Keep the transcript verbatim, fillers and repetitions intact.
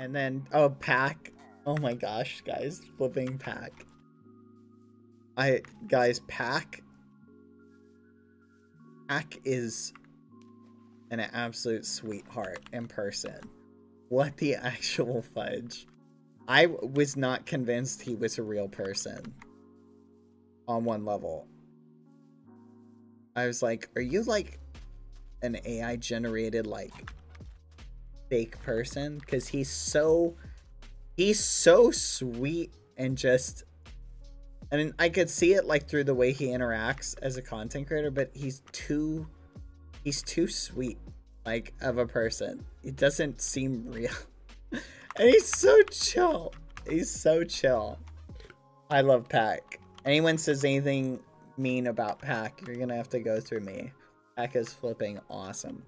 And then, oh, Pac. Oh my gosh, guys. Flipping Pac. I, guys, Pac. Pac is an absolute sweetheart in person. What the actual fudge. I was not convinced he was a real person on one level. I was like, are you like an A I generated like fake person? Because he's so he's so sweet and just, I mean, I could see it like through the way he interacts as a content creator, but he's too he's too sweet like of a person. It doesn't seem real. And he's so chill. He's so chill. I love Pac. Anyone says anything mean about Pac, you're gonna have to go through me. Pac is flipping awesome.